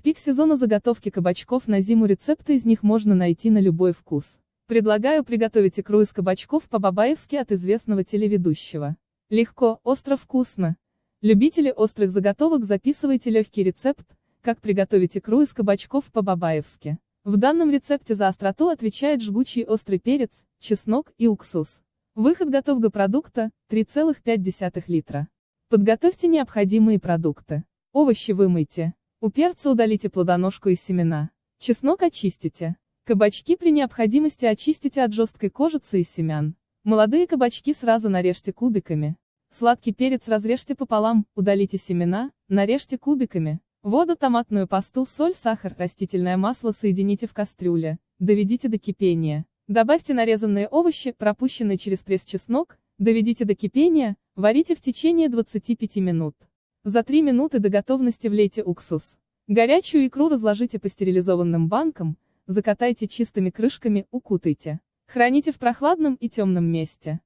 В пик сезона заготовки кабачков на зиму рецепты из них можно найти на любой вкус. Предлагаю приготовить икру из кабачков по-бабаевски от известного телеведущего. Легко, остро, вкусно. Любители острых заготовок, записывайте легкий рецепт, как приготовить икру из кабачков по-бабаевски. В данном рецепте за остроту отвечает жгучий острый перец, чеснок и уксус. Выход готового продукта – 3,5 литра. Подготовьте необходимые продукты. Овощи вымойте. У перца удалите плодоножку и семена. Чеснок очистите. Кабачки при необходимости очистите от жесткой кожицы и семян. Молодые кабачки сразу нарежьте кубиками. Сладкий перец разрежьте пополам, удалите семена, нарежьте кубиками. Воду, томатную пасту, соль, сахар, растительное масло соедините в кастрюле, доведите до кипения. Добавьте нарезанные овощи, пропущенный через пресс чеснок, доведите до кипения, варите в течение 25 минут. За 3 минуты до готовности влейте уксус. Горячую икру разложите по стерилизованным банкам, закатайте чистыми крышками, укутайте. Храните в прохладном и темном месте.